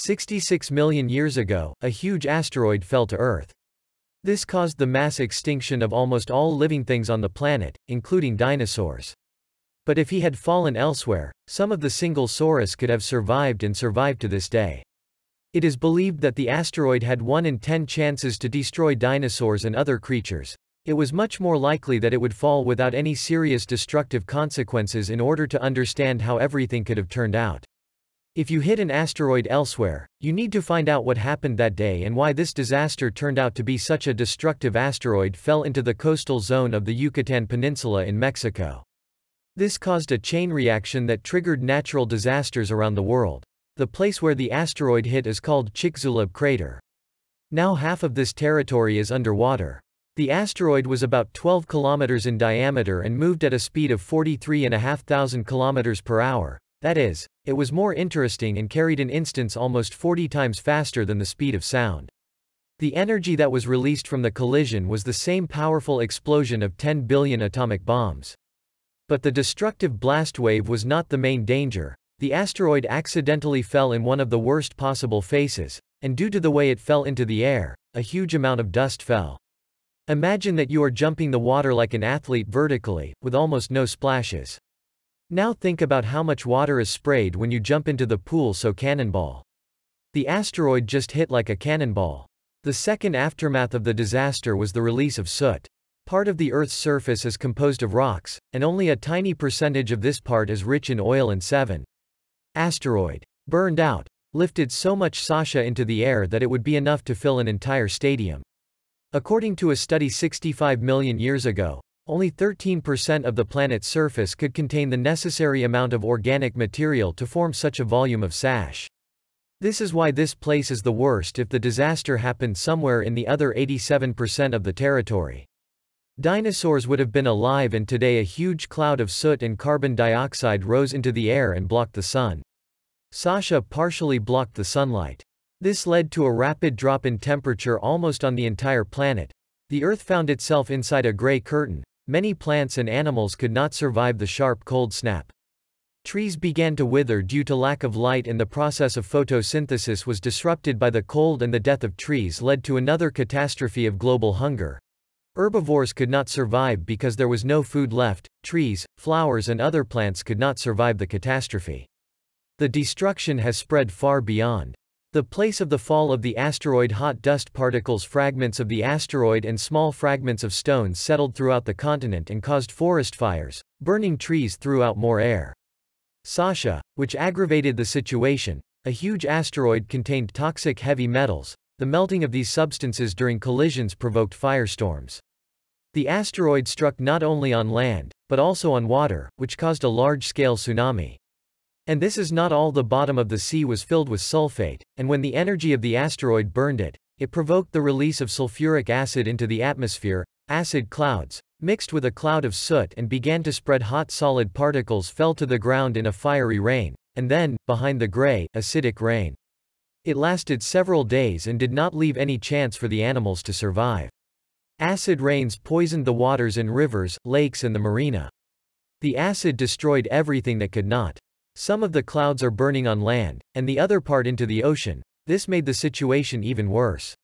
66 million years ago, a huge asteroid fell to Earth. This caused the mass extinction of almost all living things on the planet, including dinosaurs. But if he had fallen elsewhere, some of the single saurus could have survived and survived to this day. It is believed that the asteroid had 1 in 10 chances to destroy dinosaurs and other creatures. It was much more likely that it would fall without any serious destructive consequences in order to understand how everything could have turned out. If you hit an asteroid elsewhere, you need to find out what happened that day and why this disaster turned out to be such a destructive asteroid fell into the coastal zone of the Yucatan Peninsula in Mexico. This caused a chain reaction that triggered natural disasters around the world. The place where the asteroid hit is called Chicxulub Crater. Now half of this territory is underwater. The asteroid was about 12 kilometers in diameter and moved at a speed of 43,500 kilometers per hour. That is, it was more interesting and carried an instance almost 40 times faster than the speed of sound. The energy that was released from the collision was the same powerful explosion of 10 billion atomic bombs. But the destructive blast wave was not the main danger. The asteroid accidentally fell in one of the worst possible faces, and due to the way it fell into the air, a huge amount of dust fell. Imagine that you are jumping the water like an athlete vertically, with almost no splashes. Now think about how much water is sprayed when you jump into the pool so cannonball. The asteroid just hit like a cannonball. The second aftermath of the disaster was the release of soot. Part of the Earth's surface is composed of rocks, and only a tiny percentage of this part is rich in oil and 7. Asteroid. Burned out. Lifted so much soot into the air that it would be enough to fill an entire stadium. According to a study 65 million years ago, only 13% of the planet's surface could contain the necessary amount of organic material to form such a volume of soot. This is why this place is the worst if the disaster happened somewhere in the other 87% of the territory. Dinosaurs would have been alive, and today a huge cloud of soot and carbon dioxide rose into the air and blocked the sun. Soot partially blocked the sunlight. This led to a rapid drop in temperature almost on the entire planet. The Earth found itself inside a gray curtain. Many plants and animals could not survive the sharp cold snap. Trees began to wither due to lack of light, and the process of photosynthesis was disrupted by the cold, and the death of trees led to another catastrophe of global hunger. Herbivores could not survive because there was no food left. Trees, flowers and other plants could not survive the catastrophe. The destruction has spread far beyond the place of the fall of the asteroid. Hot dust particles, fragments of the asteroid and small fragments of stones settled throughout the continent and caused forest fires, burning trees throughout more air. Soot, which aggravated the situation. A huge asteroid contained toxic heavy metals. The melting of these substances during collisions provoked firestorms. The asteroid struck not only on land, but also on water, which caused a large-scale tsunami. And this is not all. The bottom of the sea was filled with sulfate, and when the energy of the asteroid burned it, it provoked the release of sulfuric acid into the atmosphere. Acid clouds, mixed with a cloud of soot and began to spread. Hot solid particles fell to the ground in a fiery rain, and then, behind the gray, acidic rain. It lasted several days and did not leave any chance for the animals to survive. Acid rains poisoned the waters in rivers, lakes and the marina. The acid destroyed everything that could not. Some of the clouds are burning on land, and the other part into the ocean. This made the situation even worse.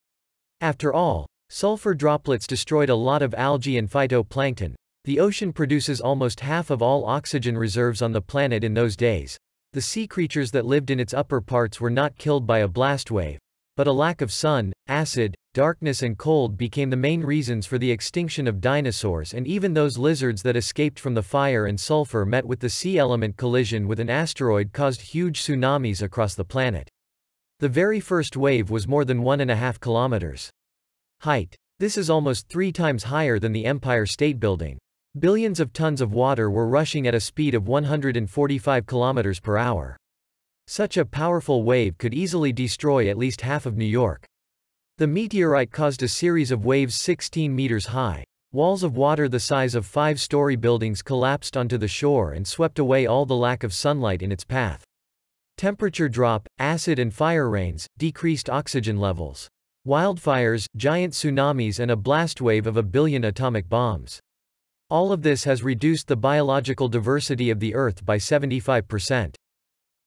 After all, sulfur droplets destroyed a lot of algae and phytoplankton. The ocean produces almost half of all oxygen reserves on the planet in those days. The sea creatures that lived in its upper parts were not killed by a blast wave, but a lack of sun, acid, darkness and cold became the main reasons for the extinction of dinosaurs, and even those lizards that escaped from the fire and sulfur met with the sea element. Collision with an asteroid caused huge tsunamis across the planet. The very first wave was more than 1.5 kilometers height. This is almost 3 times higher than the Empire State Building. Billions of tons of water were rushing at a speed of 145 kilometers per hour. Such a powerful wave could easily destroy at least half of New York. The meteorite caused a series of waves 16 meters high. Walls of water the size of 5-story buildings collapsed onto the shore and swept away all the lack of sunlight in its path. Temperature drop, acid and fire rains, decreased oxygen levels. Wildfires, giant tsunamis and a blast wave of a billion atomic bombs. All of this has reduced the biological diversity of the Earth by 75%.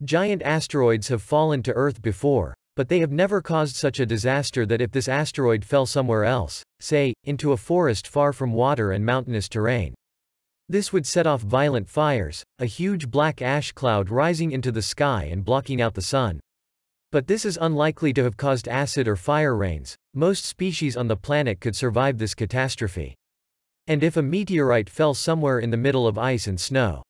Giant asteroids have fallen to Earth before, but they have never caused such a disaster that if this asteroid fell somewhere else, say, into a forest far from water and mountainous terrain, this would set off violent fires, a huge black ash cloud rising into the sky and blocking out the sun. But this is unlikely to have caused acid or fire rains. Most species on the planet could survive this catastrophe. And if a meteorite fell somewhere in the middle of ice and snow,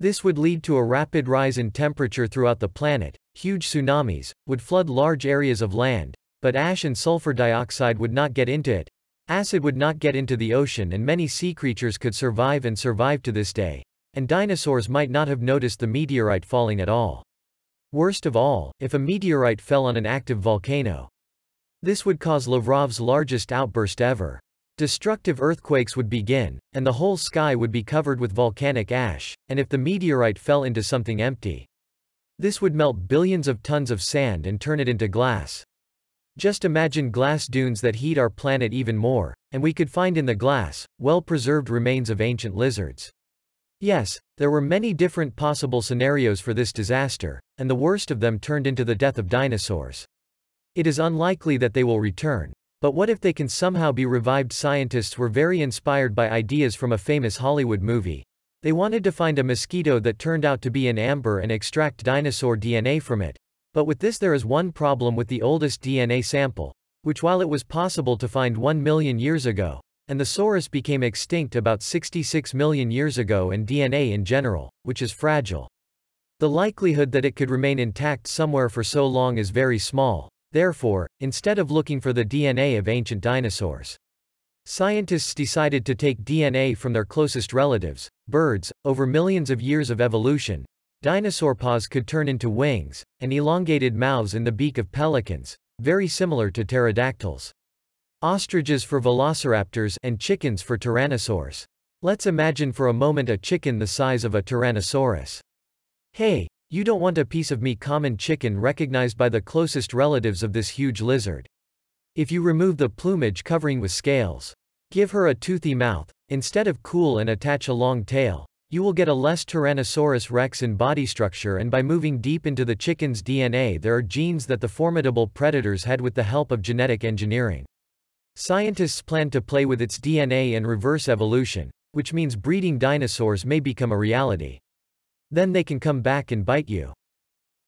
this would lead to a rapid rise in temperature throughout the planet. Huge tsunamis would flood large areas of land, but ash and sulfur dioxide would not get into it. Acid would not get into the ocean, and many sea creatures could survive and survive to this day, and dinosaurs might not have noticed the meteorite falling at all. Worst of all, if a meteorite fell on an active volcano, this would cause Lavrov's largest outburst ever. Destructive earthquakes would begin, and the whole sky would be covered with volcanic ash, and if the meteorite fell into something empty, this would melt billions of tons of sand and turn it into glass. Just imagine glass dunes that heat our planet even more, and we could find in the glass, well-preserved remains of ancient lizards. Yes, there were many different possible scenarios for this disaster, and the worst of them turned into the death of dinosaurs. It is unlikely that they will return, but what if they can somehow be revived? Scientists were very inspired by ideas from a famous Hollywood movie. They wanted to find a mosquito that turned out to be an amber and extract dinosaur DNA from it. But with this there is one problem with the oldest DNA sample, which while it was possible to find 1 million years ago, and the saurus became extinct about 66 million years ago, and DNA in general, which is fragile. The likelihood that it could remain intact somewhere for so long is very small. Therefore, instead of looking for the DNA of ancient dinosaurs, scientists decided to take DNA from their closest relatives, birds. Over millions of years of evolution, dinosaur paws could turn into wings, and elongated mouths in the beak of pelicans, very similar to pterodactyls. Ostriches for velociraptors, and chickens for tyrannosaurs. Let's imagine for a moment a chicken the size of a tyrannosaurus. Hey, you don't want a piece of me? Common chicken recognized by the closest relatives of this huge lizard. If you remove the plumage covering with scales, give her a toothy mouth, instead of cool, and attach a long tail, you will get a less Tyrannosaurus rex in body structure. And by moving deep into the chicken's DNA, there are genes that the formidable predators had with the help of genetic engineering. Scientists plan to play with its DNA and reverse evolution, which means breeding dinosaurs may become a reality. Then they can come back and bite you.